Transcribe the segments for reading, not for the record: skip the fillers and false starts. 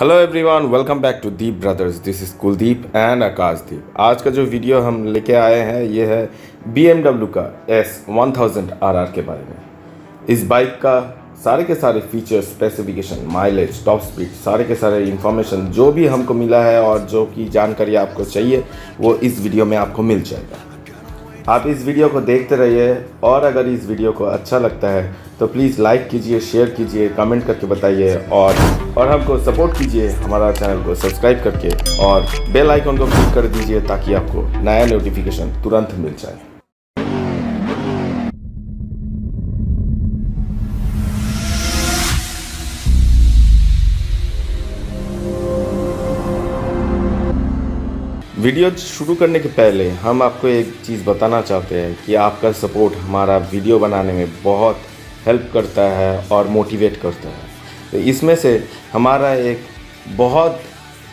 Hello everyone, welcome back to Deep brothers. This is Kuldeep and Akashdeep. आज का जो वीडियो हम लेके आए हैं ये है BMW का S 1000 RR के बारे में। इस बाइक का सारे के सारे features, specification, mileage, top speed, सारे के सारे इन्फॉर्मेशन जो भी हमको मिला है और जो कि जानकारी आपको चाहिए वो इस वीडियो में आपको मिल जाएगा। आप इस वीडियो को देखते रहिए और अगर इस वीडियो को अच्छा लगता है तो प्लीज़ लाइक कीजिए, शेयर कीजिए, कमेंट करके बताइए और हमको सपोर्ट कीजिए। हमारा चैनल को सब्सक्राइब करके और बेल आइकन को क्लिक कर दीजिए ताकि आपको नया नोटिफिकेशन तुरंत मिल जाए। वीडियो शुरू करने के पहले हम आपको एक चीज़ बताना चाहते हैं कि आपका सपोर्ट हमारा वीडियो बनाने में बहुत हेल्प करता है और मोटिवेट करता है। तो इसमें से हमारा एक बहुत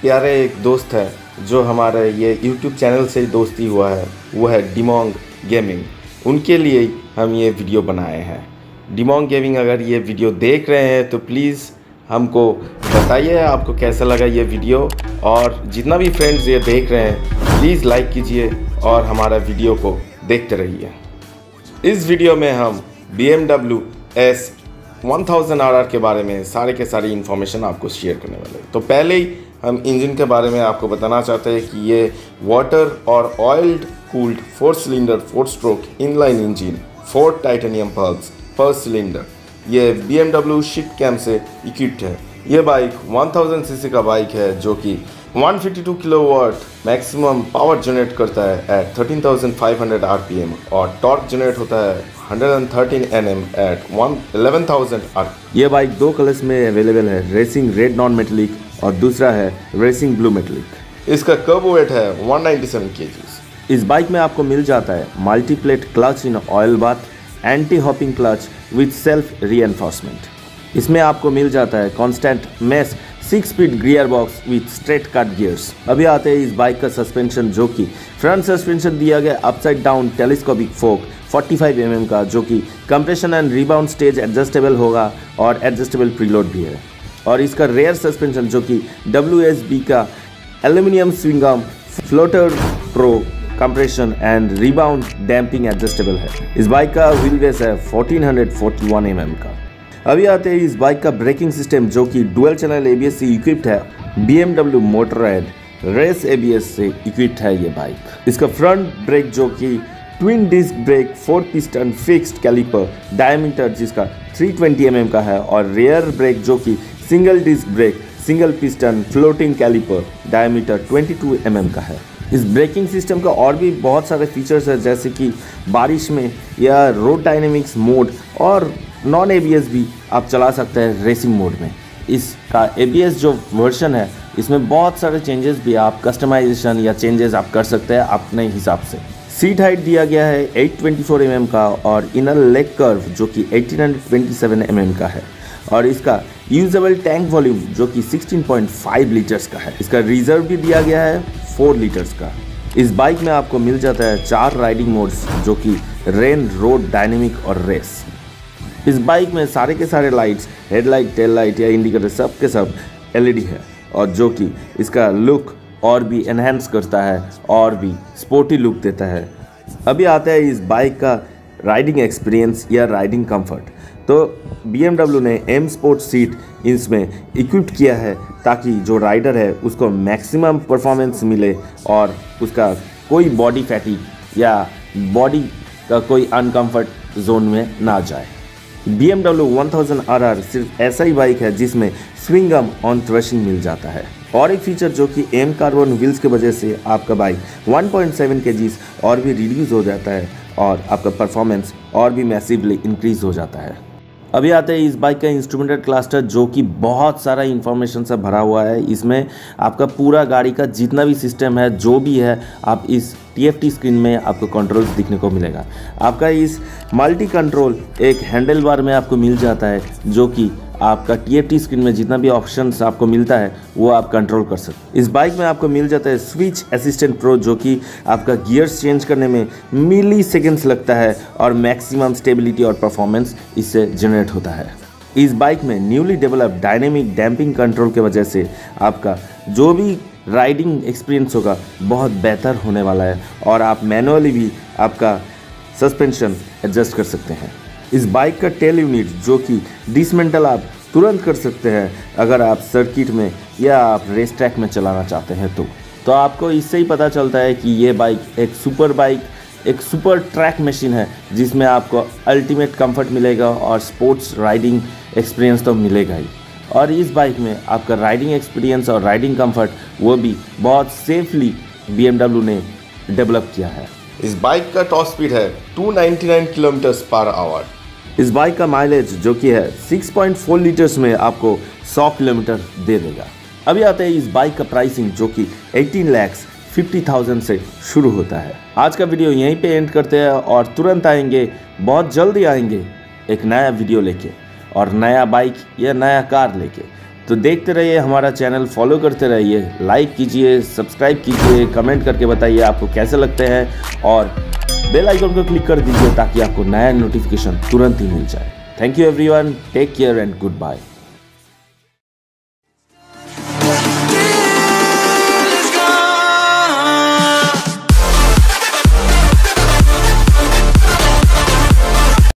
प्यारे एक दोस्त है जो हमारे ये YouTube चैनल से दोस्ती हुआ है, वो है डिमोंग गेमिंग। उनके लिए हम ये वीडियो बनाए हैं। डिमोंग गेमिंग अगर ये वीडियो देख रहे हैं तो प्लीज़ हमको बताइए आपको कैसा लगा ये वीडियो। और जितना भी फ्रेंड्स ये देख रहे हैं प्लीज़ लाइक कीजिए और हमारा वीडियो को देखते रहिए। इस वीडियो में हम BMW S 1000 RR के बारे में सारे के सारी इन्फॉर्मेशन आपको शेयर करने वाले हैं। तो पहले ही हम इंजन के बारे में आपको बताना चाहते हैं कि ये वाटर और oil cooled 4 cylinder 4 stroke inline engine, 4 titanium pulse पर सिलेंडर, ये BMW ShiftCam से इक्विप्ड है। ये बाइक 1000 सीसी का बाइक है जो कि 152 किलोवाट मैक्सिमम पावर जनरेट करता है एट 13,500 RPM और टॉर्क जनरेट होता है 113 Nm एट 11,000 RPM। ये बाइक 2 कलर्स में अवेलेबल है, रेसिंग रेड नॉन मेटलिक और दूसरा है रेसिंग ब्लू मेटलिक। इसका कर्ब वेट है 197 kg। इस बाइक में आपको मिल जाता है multiplate clutch in oil bath, anti hopping clutch with self reinforcement. इसमें आपको मिल जाता है constant mesh 6 speed gear box with straight cut gears. अभी आते हैं इस बाइक का सस्पेंशन, जो कि फ्रंट सस्पेंशन दिया गया upside down telescopic fork 45 mm का, जो कि compression and rebound stage adjustable होगा और एडजस्टेबल प्रीलोड भी है। और इसका रेयर सस्पेंशन जो कि WSB का aluminium swing arm, floater pro compression and rebound damping adjustable है। इस बाइक का व्हील बेस है 1441 mm का। अभी आते हैं इस बाइक का ब्रेकिंग सिस्टम जो कि डुअल चैनल ABS से इक्विप्ड है, BMW मोटरराइड रेस ABS से इक्विप्ड है ये बाइक। इसका फ्रंट ब्रेक जो कि twin disc brake 4 piston fixed caliper diameter जिसका 320 mm का है और रेयर ब्रेक जो कि single disc brake single piston floating caliper diameter 22 mm का है। इस ब्रेकिंग सिस्टम का और भी बहुत सारे फीचर्स है जैसे कि बारिश में या रोड डायनेमिक्स मोड और नॉन ABS भी आप चला सकते हैं रेसिंग मोड में। इसका ABS जो वर्जन है इसमें बहुत सारे चेंजेस भी आप कस्टमाइजेशन या चेंजेस आप कर सकते हैं अपने हिसाब से। सीट हाइट दिया गया है 824 mm का और इनर लेग कर्व जो कि 1827 mm का है और इसका यूजेबल टैंक वॉल्यूम जो कि 16.5 लीटर्स का है। इसका रिजर्व भी दिया गया है 4 लीटर्स का। इस बाइक में आपको मिल जाता है 4 राइडिंग मोड्स जो कि रेन, रोड, डायनेमिक और रेस। इस बाइक में सारे के सारे लाइट्स, हेडलाइट, टेल लाइट या इंडिकेटर सब के सब LED है और जो कि इसका लुक और भी एनहेंस करता है और भी स्पोर्टी लुक देता है। अभी आता है इस बाइक का राइडिंग एक्सपीरियंस या राइडिंग कंफर्ट। तो BMW ने M Sport सीट इसमें इक्विप्ड किया है ताकि जो राइडर है उसको मैक्सिमम परफॉर्मेंस मिले और उसका कोई बॉडी फैटिक या बॉडी का कोई अनकम्फर्ट जोन में ना जाए। BMW 1000 RR सिर्फ ऐसा ही बाइक है जिसमें स्विंग आर्म ऑन थ्रेशिंग मिल जाता है। और एक फीचर जो कि M कार्बन व्हील्स की वजह से आपका बाइक 1.7 kg और भी रिड्यूस हो जाता है और आपका परफॉर्मेंस और भी मैसिवली इंक्रीज हो जाता है। अभी आते हैं इस बाइक का इंस्ट्रूमेंटेड क्लस्टर जो कि बहुत सारा इन्फॉर्मेशन से भरा हुआ है। इसमें आपका पूरा गाड़ी का जितना भी सिस्टम है जो भी है आप इस TFT स्क्रीन में आपको कंट्रोल्स दिखने को मिलेगा। आपका इस मल्टी कंट्रोल एक हैंडल बार में आपको मिल जाता है जो कि आपका TFT स्क्रीन में जितना भी ऑप्शंस आपको मिलता है वो आप कंट्रोल कर सकते। इस बाइक में आपको मिल जाता है स्विच असिस्टेंट प्रो जो कि आपका गियर्स चेंज करने में मिली सेकेंड्स लगता है और मैक्सिमम स्टेबिलिटी और परफॉर्मेंस इससे जनरेट होता है। इस बाइक में newly developed dynamic damping control के वजह से आपका जो भी राइडिंग एक्सपीरियंस होगा बहुत बेहतर होने वाला है और आप मैनुअली भी आपका सस्पेंशन एडजस्ट कर सकते हैं। इस बाइक का टेल यूनिट जो कि डिसमेंटल आप तुरंत कर सकते हैं अगर आप सर्किट में या आप रेस ट्रैक में चलाना चाहते हैं तो आपको इससे ही पता चलता है कि ये बाइक एक सुपर ट्रैक मशीन है जिसमें आपको अल्टीमेट कंफर्ट मिलेगा और स्पोर्ट्स राइडिंग एक्सपीरियंस तो मिलेगा ही, और इस बाइक में आपका राइडिंग एक्सपीरियंस और राइडिंग कंफर्ट वो भी बहुत सेफली BMW ने डेवलप किया है। इस बाइक का टॉप स्पीड है 299 किलोमीटर/आवर। इस बाइक का माइलेज जो कि है 6.4 लीटर्स में आपको 100 किलोमीटर दे देगा। अभी आते हैं इस बाइक का प्राइसिंग जो कि 18,50,000 से शुरू होता है। आज का वीडियो यहीं पे एंड करते हैं और तुरंत आएंगे, बहुत जल्दी आएंगे एक नया वीडियो लेके और नया बाइक या नया कार लेके। तो देखते रहिए हमारा चैनल, फॉलो करते रहिए, लाइक कीजिए, सब्सक्राइब कीजिए, कमेंट करके बताइए आपको कैसे लगते हैं और बेल आइकन को क्लिक कर दीजिए ताकि आपको नया नोटिफिकेशन तुरंत ही मिल जाए। Thank you everyone, take care and good bye.